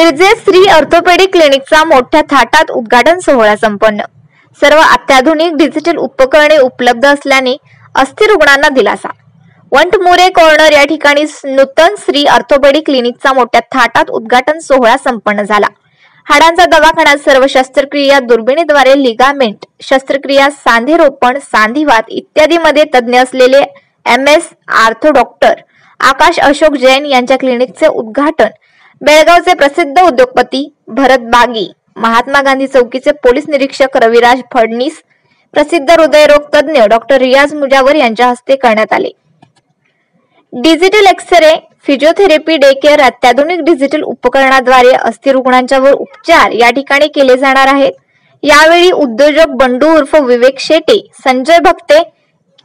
मिरजेत Shri orthopaedic क्लिनिकचा मोठ्या थाटात उद्घाटन सोहळा संपन्न. सर्व अत्याधुनिक डिजिटल उपकरणे उपलब्ध असल्याने अस्थि रुग्णांना दिलासा. वंटमोरे कॉर्नर या ठिकाणी नूतन श्री ऑर्थोपेडिक क्लिनिकचा मोठ्या थाटात उद्घाटन सोहळा संपन्न झाला. हाडांचा दवाखाना सर्व शस्त्रक्रिया दुर्बिणीद्वारे लिगामेंट शस्त्रक्रिया सांधे रोपण सांधिवात इत्यादी मध्ये तज्ञ असलेले MS ortho doctor Akash Ashok Jain यांच्या क्लिनिकचे उद्घाटन बेळगावचे प्रसिद्ध उद्योगपती भरत बागी, महात्मा गांधी चौकीचे पोलीस निरीक्षक रविराज फडनीस, प्रसिद्ध हृदयरोग तज्ञ डॉक्टर रियाज मुजावर यांच्या हस्ते करण्यात आले. Digital x ray physiotherapy day care अत्याधुनिक डिजिटल उपकरणाद्वारे अस्थि रुग्णांच्यावर उपचार या ठिकाणी केले जाणार आहेत. यावेळी उद्योजक बंडू उर्फ विवेक शेटे, संजय भक्ते,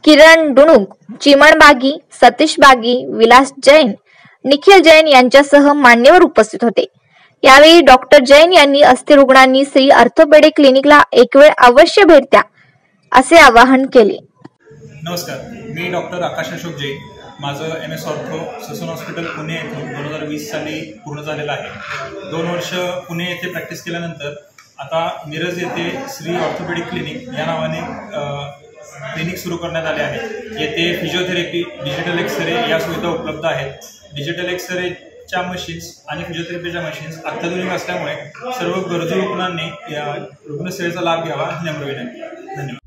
किरण दुनुग, चिमन बागी, सतीश बागी, विलास जैन, निखिल जैन यांच्यासह मान्यवर उपस्थित होते. यावेळी डॉक्टर जैन यांनी अस्थि रुग्णांनी श्री ऑर्थोपेडिक क्लिनिकला एक वेळ अवश्य भेट द्या असे आवाहन केले. नमस्कार, मी डॉक्टर आकाश अशोक जैन. माझं MS ortho Sassoon hospital Pune येथून 2020 साली पूर्ण झालेलं आहे. 2 वर्ष पुणे येथे प्रॅक्टिस केल्यानंतर आता मिरज येथे श्री ऑर्थोपेडिक क्लिनिक या नावाने क्लिनिक सुरू करण्यात आले आहे. येथे फिजिओथेरपी, डिजिटल एक्सरे या सुविधा उपलब्ध आहेत. डिजिटल एक्सरेच्या मशीन्स आणि फिजिओथेरपीच्या मशीन्स अत्याधुनिक असल्यामुळे सर्व गरजू रुग्णांनी या रुग्णसेवेचा लाभ घ्यावा ही नम्र विनंती. धन्यवाद.